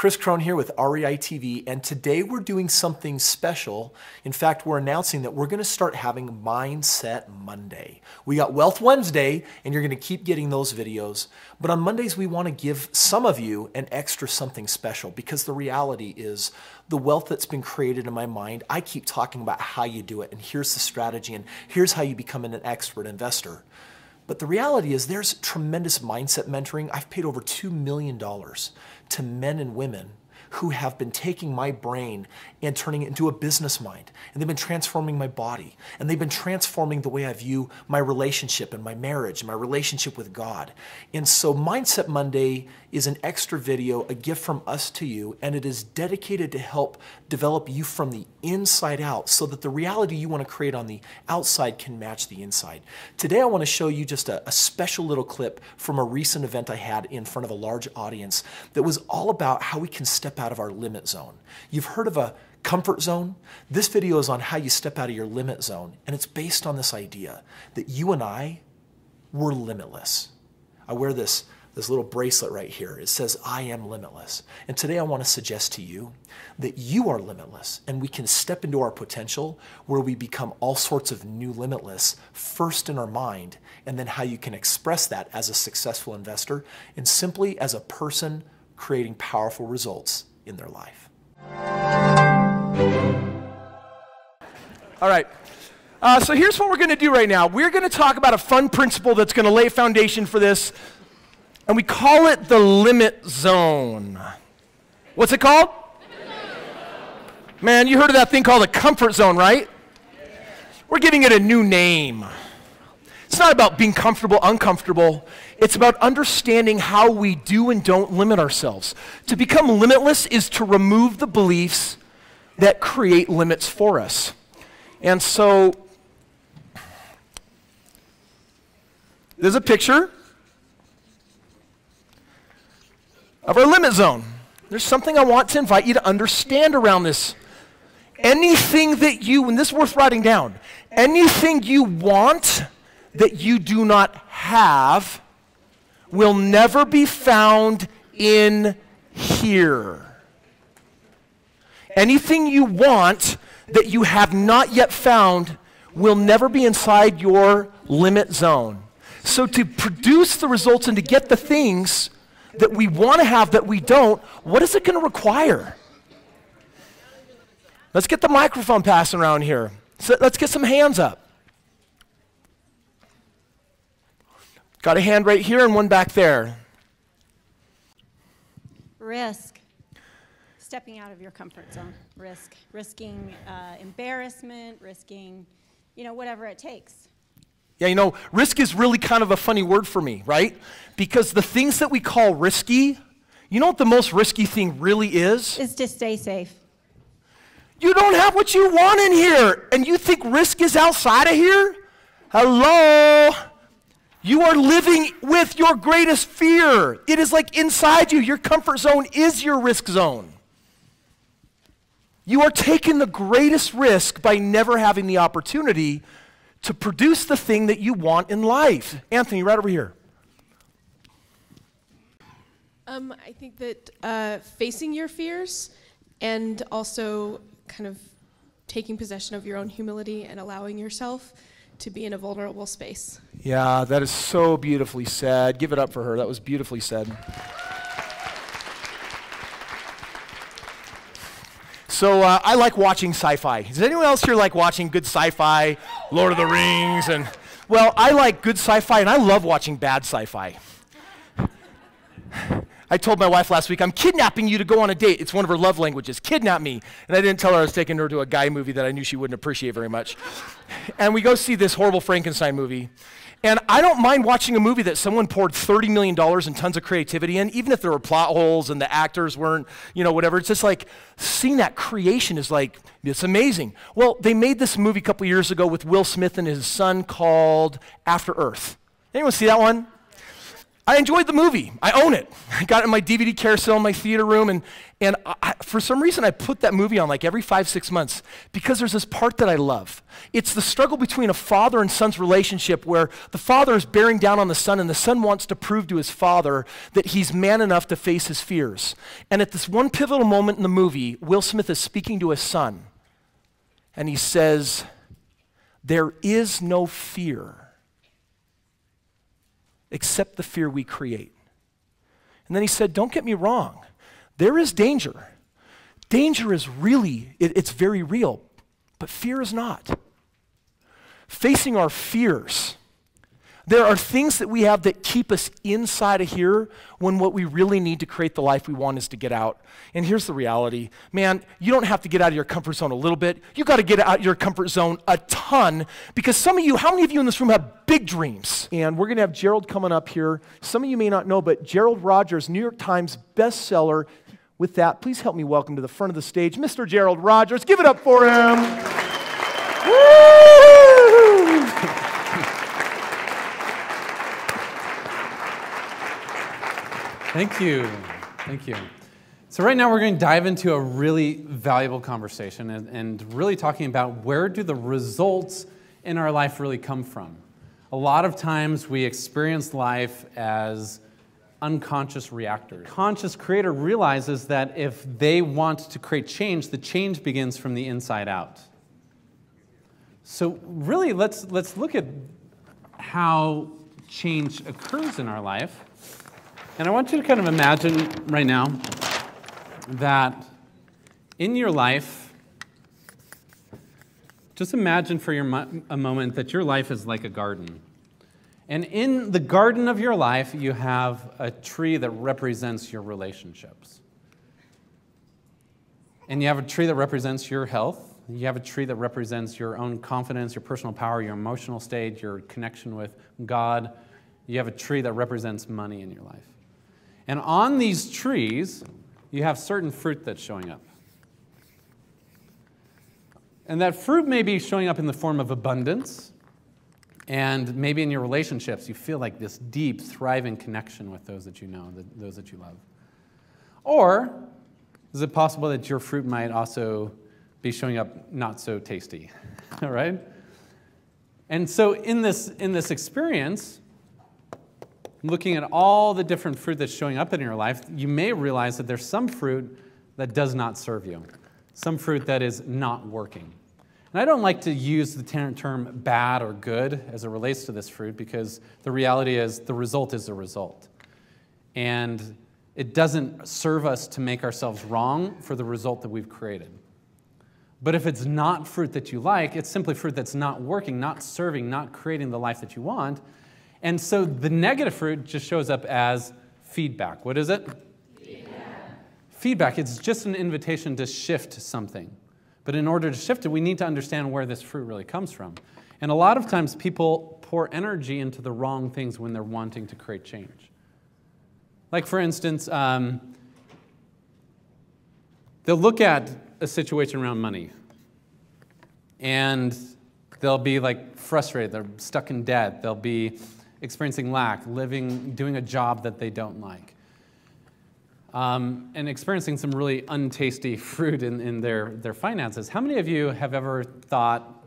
Kris Krohn here with REI TV, and today we're doing something special. In fact, we're announcing that we're going to start having Mindset Monday. We got Wealth Wednesday, and you're going to keep getting those videos. But on Mondays, we want to give some of you an extra something special, because the reality is the wealth that's been created in my mind, I keep talking about how you do it, and here's the strategy, and here's how you become an expert investor. But the reality is there's tremendous mindset mentoring. I've paid over $2 million to men and women who have been taking my brain and turning it into a business mind. And they've been transforming my body. And they've been transforming the way I view my relationship and my marriage, and my relationship with God. And so Mindset Monday is an extra video, a gift from us to you, and it is dedicated to help develop you from the inside out so that the reality you want to create on the outside can match the inside. Today I want to show you just a special little clip from a recent event I had in front of a large audience that was all about how we can step out of our limit zone. You've heard of a comfort zone? This video is on how you step out of your limit zone, and it's based on this idea that you and I were limitless. I wear this little bracelet right here. It says, I am limitless. And today I want to suggest to you that you are limitless, and we can step into our potential where we become all sorts of new limitless, first in our mind, and then how you can express that as a successful investor and simply as a person creating powerful results in their life. All right. So here's what we're going to do right now. We're going to talk about a fun principle that's going to lay foundation for this, and we call it the limit zone. What's it called? Man, you heard of that thing called the comfort zone, right? We're giving it a new name. It's not about being comfortable, uncomfortable. It's about understanding how we do and don't limit ourselves. To become limitless is to remove the beliefs that create limits for us. And so, there's a picture of our limit zone. There's something I want to invite you to understand around this. Anything that you, and this is worth writing down, anything you want that you do not have will never be found in here. Anything you want that you have not yet found will never be inside your limit zone. So to produce the results and to get the things that we want to have that we don't, what is it going to require? Let's get the microphone passing around here. So let's get some hands up. Got a hand right here and one back there. Risk. Stepping out of your comfort zone. Risk. Risking embarrassment, risking, whatever it takes. Yeah, risk is really kind of a funny word for me, right? Because the things that we call risky, you know what the most risky thing really is? Is to stay safe. You don't have what you want in here, and you think risk is outside of here? Hello? You are living with your greatest fear. It is like inside you. Your comfort zone is your risk zone. You are taking the greatest risk by never having the opportunity to produce the thing that you want in life. Anthony, right over here. I think that facing your fears and also kind of taking possession of your own humility and allowing yourself to be in a vulnerable space. Yeah, that is so beautifully said. Give it up for her. That was beautifully said. So I like watching sci-fi. Does anyone else here like watching good sci-fi? Lord of the Rings and... Well, I like good sci-fi, and I love watching bad sci-fi. I told my wife last week, I'm kidnapping you to go on a date. It's one of her love languages, kidnap me. And I didn't tell her I was taking her to a guy movie that I knew she wouldn't appreciate very much. And we go see this horrible Frankenstein movie. And I don't mind watching a movie that someone poured $30 million and tons of creativity in, even if there were plot holes and the actors weren't, whatever. It's just like seeing that creation is like, it's amazing. Well, they made this movie a couple years ago with Will Smith and his son called After Earth. Anyone see that one? I enjoyed the movie. I own it. I got it in my DVD carousel in my theater room, and for some reason I put that movie on like every 5-6 months because there's this part that I love. It's the struggle between a father and son's relationship where the father is bearing down on the son and the son wants to prove to his father that he's man enough to face his fears. And at this one pivotal moment in the movie, Will Smith is speaking to his son and he says, "There is no fear except the fear we create." And then he said, "Don't get me wrong, there is danger. Danger is really, it's very real, but fear is not." Facing our fears, there are things that we have that keep us inside of here when what we really need to create the life we want is to get out. And here's the reality. Man, you don't have to get out of your comfort zone a little bit. You got to get out of your comfort zone a ton because some of you, how many of you in this room have big dreams? And we're going to have Gerald coming up here. Some of you may not know, but Gerald Rogers, New York Times bestseller. With that, please help me welcome to the front of the stage, Mr. Gerald Rogers. Give it up for him. Woo! Thank you. Thank you. So right now we're going to dive into a really valuable conversation and really talking about where do the results in our life really come from. A lot of times we experience life as unconscious reactors. Conscious creator realizes that if they want to create change, the change begins from the inside out. So really let's look at how change occurs in our life. And I want you to kind of imagine right now that in your life, just imagine for a moment that your life is like a garden. And in the garden of your life, you have a tree that represents your relationships. And you have a tree that represents your health. You have a tree that represents your own confidence, your personal power, your emotional state, your connection with God. You have a tree that represents money in your life. And on these trees, you have certain fruit that's showing up. And that fruit may be showing up in the form of abundance, and maybe in your relationships, you feel like this deep, thriving connection with those that you know, those that you love. Or is it possible that your fruit might also be showing up not so tasty, all right? And so in this experience, looking at all the different fruit that's showing up in your life, you may realize that there's some fruit that does not serve you, some fruit that is not working. And I don't like to use the term bad or good as it relates to this fruit because the reality is the result is the result. And it doesn't serve us to make ourselves wrong for the result that we've created. But if it's not fruit that you like, it's simply fruit that's not working, not serving, not creating the life that you want. And so the negative fruit just shows up as feedback. What is it? Feedback. Feedback, it's just an invitation to shift something. But in order to shift it, we need to understand where this fruit really comes from. And a lot of times people pour energy into the wrong things when they're wanting to create change. Like for instance, they'll look at a situation around money and they'll be like frustrated, they're stuck in debt, they'll be experiencing lack, doing a job that they don't like, and experiencing some really untasty fruit in their finances. How many of you have ever thought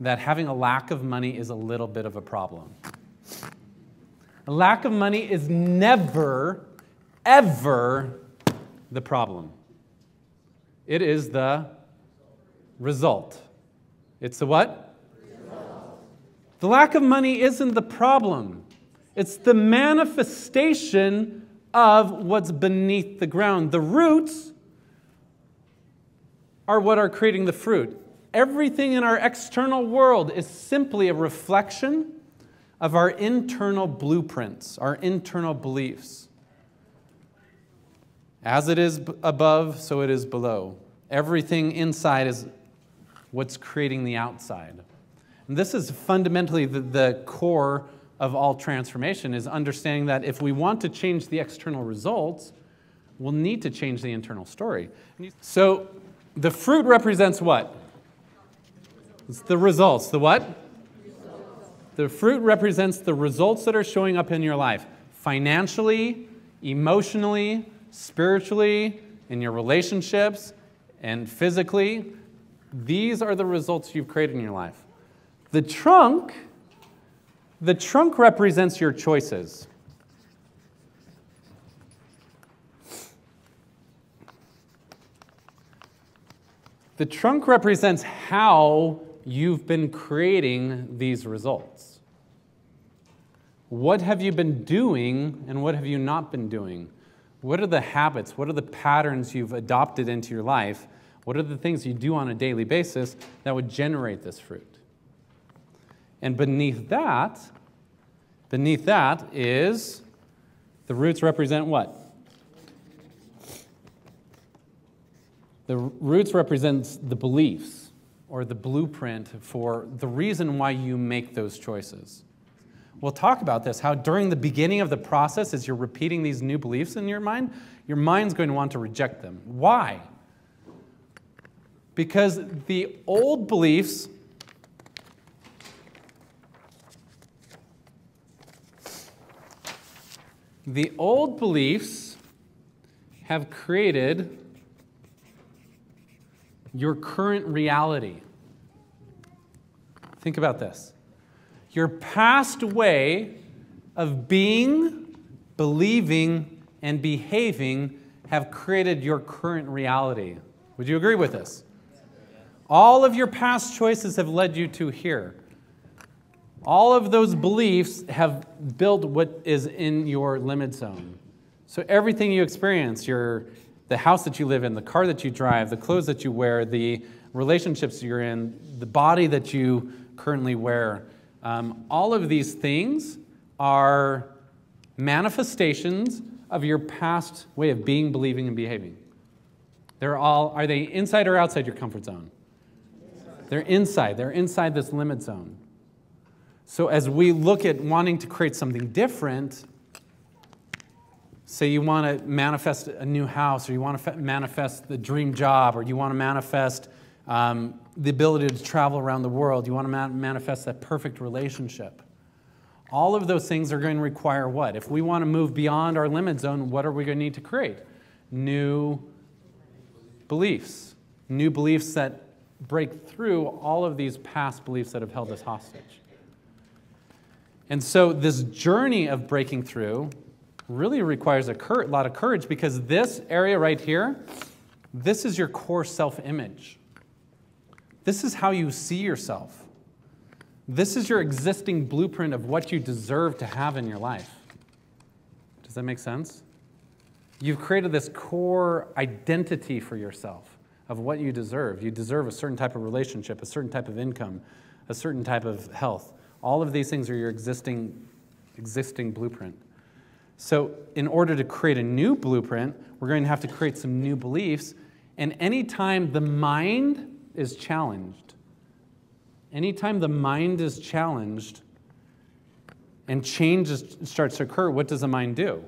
that having a lack of money is a little bit of a problem? A lack of money is never, ever the problem. It is the result. It's the what? Result. The lack of money isn't the problem. It's the manifestation of what's beneath the ground. The roots are what are creating the fruit. Everything in our external world is simply a reflection of our internal blueprints, our internal beliefs. As it is above, so it is below. Everything inside is what's creating the outside. And this is fundamentally the core of all transformation, is understanding that if we want to change the external results, we'll need to change the internal story. So the fruit represents what? It's the results. The what? Results. The fruit represents the results that are showing up in your life. financially, emotionally, spiritually, in your relationships, and physically. These are the results you've created in your life. The trunk represents your choices. The trunk represents how you've been creating these results. What have you been doing and what have you not been doing? What are the habits? What are the patterns you've adopted into your life? What are the things you do on a daily basis that would generate this fruit? And beneath that is, the roots represent what? The roots represents the beliefs or the blueprint for the reason why you make those choices. We'll talk about this, how during the beginning of the process, as you're repeating these new beliefs in your mind's going to want to reject them. Why? Because the old beliefs have created your current reality. Think about this. Your past way of being, believing, and behaving have created your current reality. Would you agree with this? All of your past choices have led you to here. All of those beliefs have built what is in your limit zone. So everything you experience, the house that you live in, the car that you drive, the clothes that you wear, the relationships you're in, the body that you currently wear, all of these things are manifestations of your past way of being, believing, and behaving. Are they inside or outside your comfort zone? Inside. They're inside this limit zone. So as we look at wanting to create something different, say you want to manifest a new house, or you want to manifest the dream job, or you want to manifest the ability to travel around the world, you want to manifest that perfect relationship. All of those things are going to require what? If we want to move beyond our limit zone, what are we going to need to create? New beliefs. New beliefs that break through all of these past beliefs that have held us hostage. And so this journey of breaking through really requires a lot of courage, because this area right here, this is your core self-image. This is how you see yourself. This is your existing blueprint of what you deserve to have in your life. Does that make sense? You've created this core identity for yourself of what you deserve. You deserve a certain type of relationship, a certain type of income, a certain type of health. All of these things are your existing blueprint. So in order to create a new blueprint, we're going to have to create some new beliefs. And anytime the mind is challenged, and change starts to occur, what does the mind do?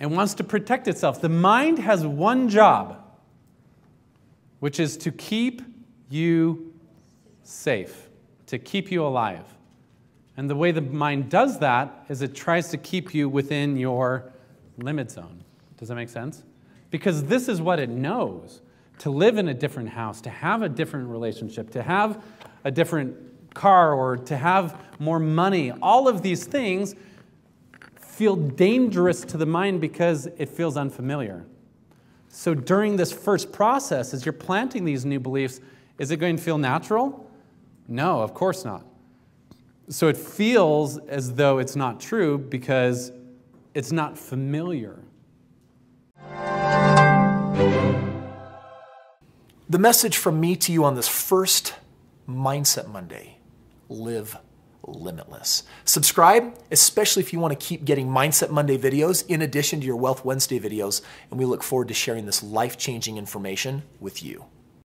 It wants to protect itself. The mind has one job, which is to keep you safe, to keep you alive. And the way the mind does that is it tries to keep you within your limit zone. Does that make sense? Because this is what it knows. To live in a different house, to have a different relationship, to have a different car, or to have more money, all of these things feel dangerous to the mind because it feels unfamiliar. So during this first process, as you're planting these new beliefs, is it going to feel natural? No, of course not. So it feels as though it's not true because it's not familiar. The message from me to you on this first Mindset Monday: live limitless. Subscribe, especially if you want to keep getting Mindset Monday videos in addition to your Wealth Wednesday videos, and we look forward to sharing this life-changing information with you.